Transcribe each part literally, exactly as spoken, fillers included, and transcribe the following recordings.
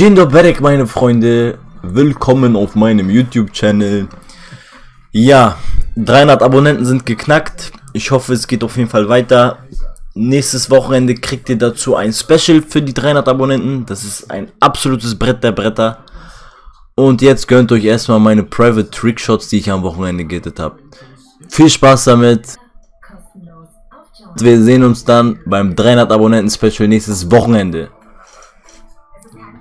Gindo Break, meine Freunde, willkommen auf meinem YouTube-Channel. Ja, dreihundert Abonnenten sind geknackt. Ich hoffe, es geht auf jeden Fall weiter. Nächstes Wochenende kriegt ihr dazu ein Special für die dreihundert Abonnenten. Das ist ein absolutes Brett der Bretter. Und jetzt gönnt euch erstmal meine Private Trickshots, die ich am Wochenende gettet habe. Viel Spaß damit. Wir sehen uns dann beim dreihundert Abonnenten Special nächstes Wochenende.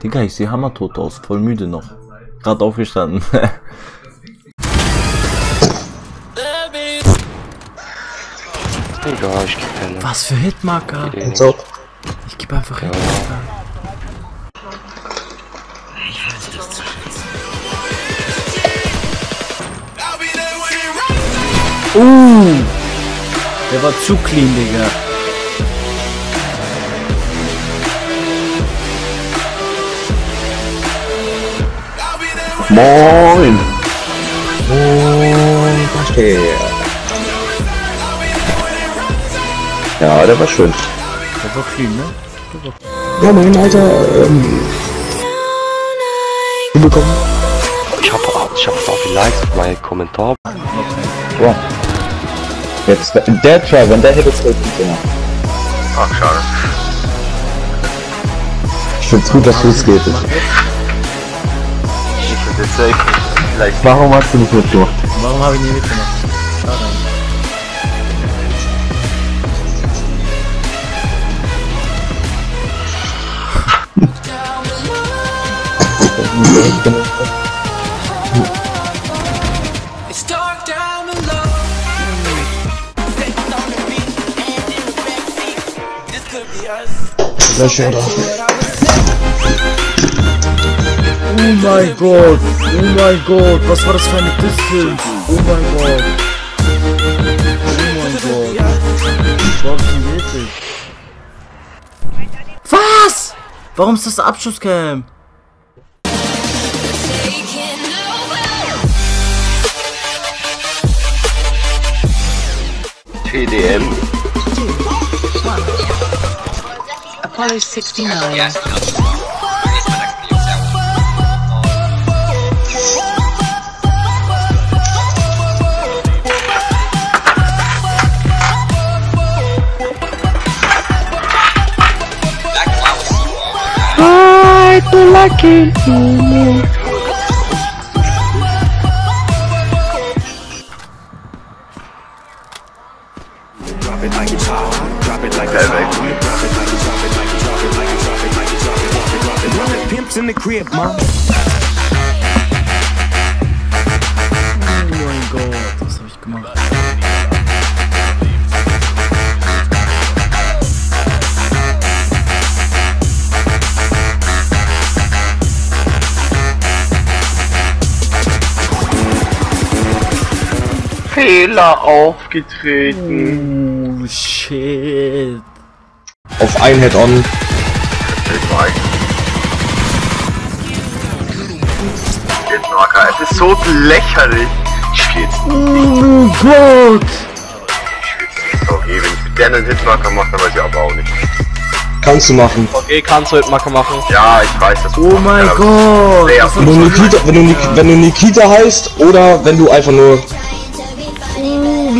Digga, ich sehe hammertot aus, voll müde noch. Gerade aufgestanden. Digga, ich geb keine. Was für Hitmarker? Ich geb einfach Hitmarker. Uh! Der war zu clean, Digga. Moin! Moin, verstehe. Ja, der war schön. Der war clean, ne? Ja, moin, Alter. Ähm. Willkommen. Ich hab auch, ich hab auch viel Likes auf meinen Kommentar. Wow. Jetzt, der Try, wenn der hätte es richtig gemacht. Ach, schade. Ich find's gut, dass du es geht. Vielleicht. Warum hast du nicht mitgemacht? Warum habe ich nie mitgemacht? Schade. Sehr schön. Oh mein Gott, oh mein Gott, was war das für eine Kiste? Oh mein Gott. Oh mein Gott. Was? Warum ist das Abschusscam? T D M Apollo sixty-nine. Lucky me. Drop it like it's hot. Drop it like it's hot. Drop it like it's hot. Drop it like it's hot. Drop it like it's hot. Drop it, drop it, drop it. Pimps in the crib, mom. Oh mein Gott, was hab ich gemacht? Fehler aufgetreten. Oh, shit. Auf ein Head-On. Es ist so lächerlich. Oh mein Gott. Ich will okay, wenn ich gerne einen Hitmarker mache, dann weiß ich aber auch nicht. Kannst du machen. Okay, kannst du Hitmarker machen. Ja, ich weiß das. Oh mein Gott. Wenn du, Nikita, wenn, du Nikita, wenn du Nikita heißt oder wenn du einfach nur... Oh